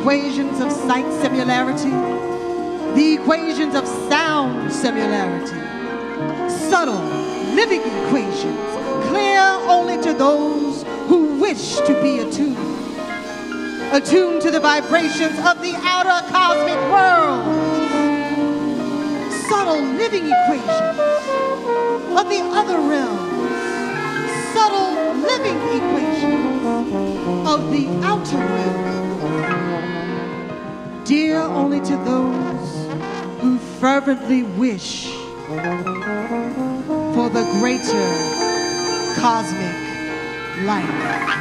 equations of sight similarity, the equations of sound similarity, subtle, living equations, clear only to those who wish to be attuned, attuned to the vibrations of the outer cosmic world, subtle living equations of the other realms, subtle living equations of the outer realm, dear only to those who fervently wish for the greater cosmic life.